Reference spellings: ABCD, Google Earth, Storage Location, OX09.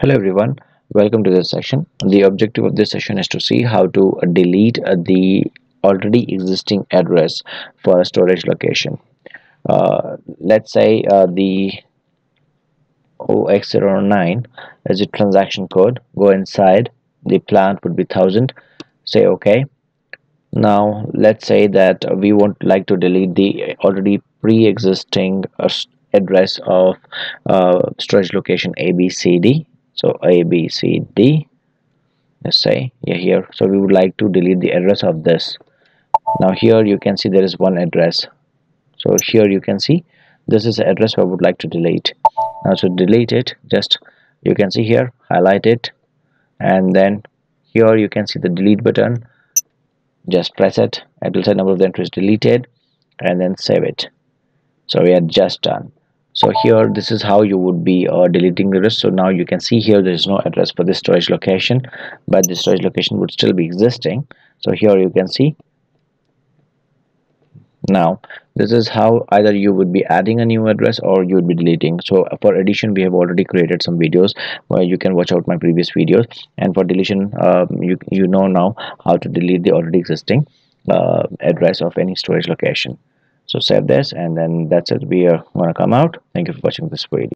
Hello everyone, welcome to this session. The objective of this session is to see how to delete the already existing address for a storage location. Let's say the OX09 is a transaction code. Go inside, the plant would be 1000. Say okay. Now let's say that we would like to delete the already pre-existing address of storage location ABCD. So ABCD, let's say, yeah, here. So we would like to delete the address of this. Now here you can see there is one address. So here you can see this is the address I would like to delete. Now to delete it, just you can see here, highlight it, and then here you can see the delete button. Just press it. It will say number of the entries deleted, and then save it. So we are just done. So here this is how you would be deleting the rest. So now you can see here there is no address for this storage location, but the storage location would still be existing. So here you can see. Now this is how either you would be adding a new address or you would be deleting. So for addition we have already created some videos where you can watch out my previous videos, and for deletion you know now how to delete the already existing address of any storage location. So save this, and then that's it. We are going to come out. Thank you for watching this video.